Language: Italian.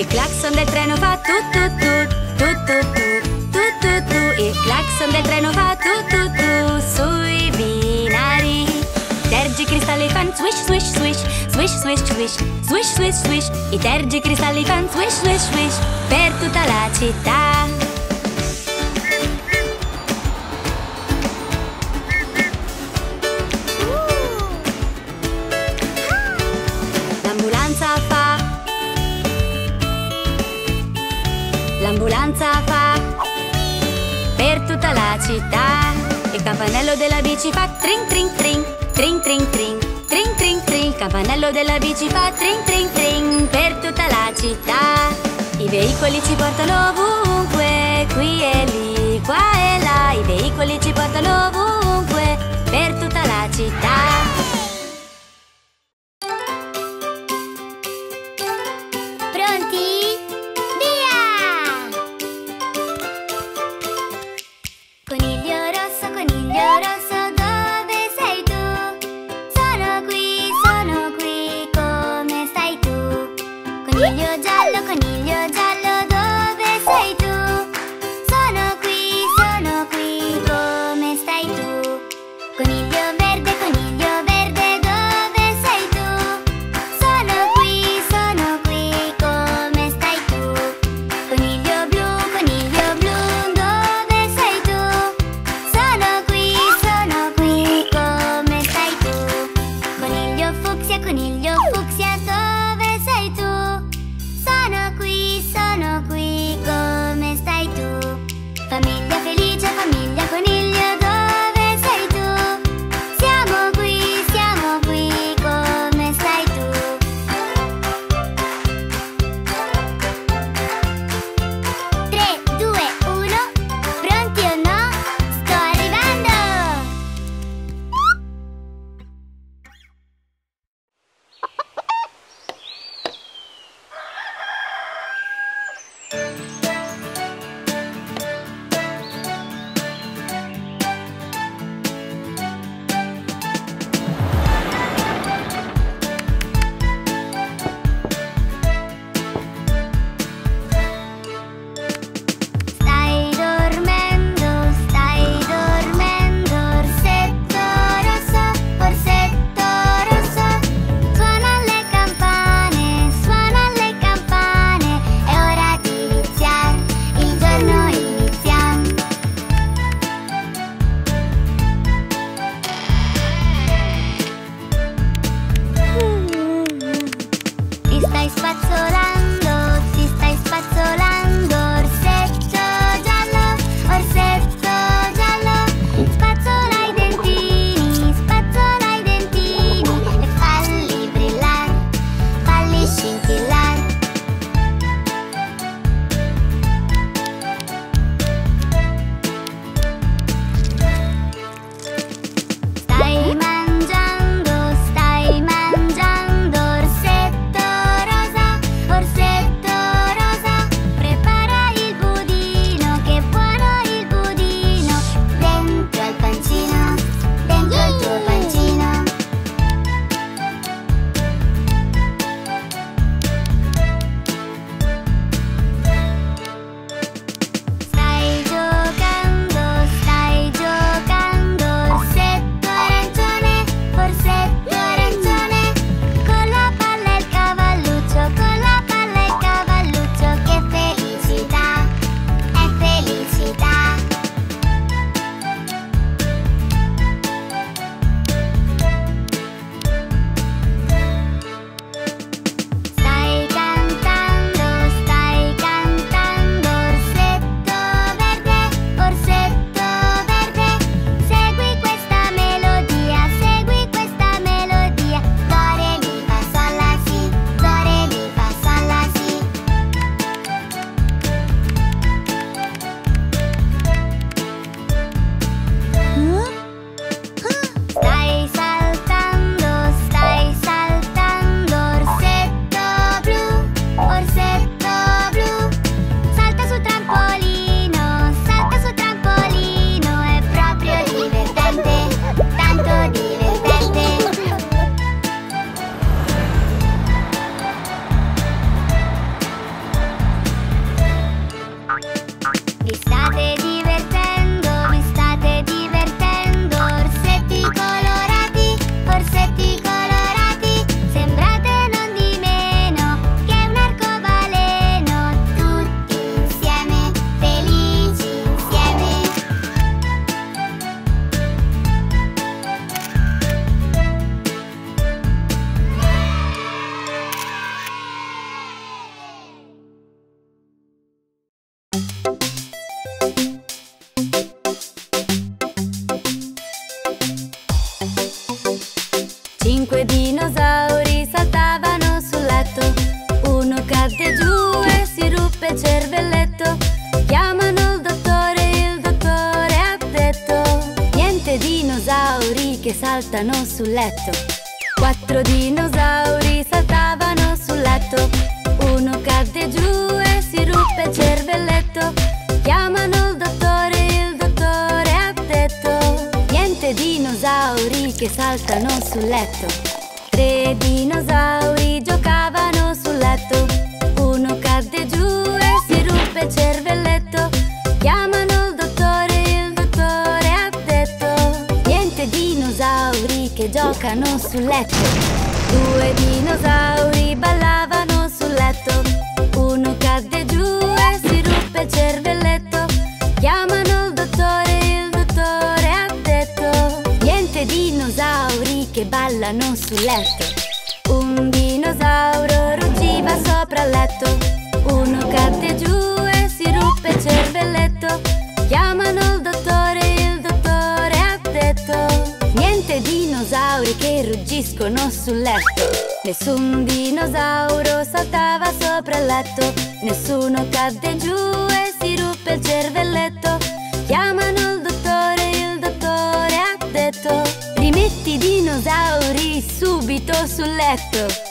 Il clacson del treno fa tut tut tut, tut tut tut, tut tut tut. Il clacson del treno fa tut tut tut sui binari. Tergicristalli fan swish swish swish, swish swish swish, swish swish swish. I tergicristalli fan swish swish swish per tutta la città. L'ambulanza fa per tutta la città. Il campanello della bici fa tring tring tring, tring tring tring, tring tring tring. Il campanello della bici fa tring tring tring per tutta la città. I veicoli ci portano ovunque, qui e lì, qua e là. I veicoli ci portano ovunque per tutta la città. Ora ti inizia saltano sul letto. 4 dinosauri saltavano sul letto. Uno cadde giù e si ruppe il cervelletto. Chiamano il dottore ha detto: niente dinosauri che saltano sul letto. 3 dinosauri giocavano sul letto. Uno cadde giù e si ruppe il cervelletto. Chiamano il dottore ha detto: niente dinosauri che giocano sul letto. 2 dinosauri ballavano sul letto. Uno cadde giù e si ruppe il cervelletto. Chiamano il dottore ha detto: niente dinosauri che ballano sul letto. Un dinosauro ruggiva sopra il letto. Uno cadde giù e si ruppe il cervelletto. Chiamano il dottore ha detto: niente dinosauri che ruggiscono sul letto. Nessun dinosauro saltava sopra il letto. Nessuno cadde giù e si ruppe il cervelletto. Chiamano il dottore ha detto: rimetti i dinosauri subito sul letto.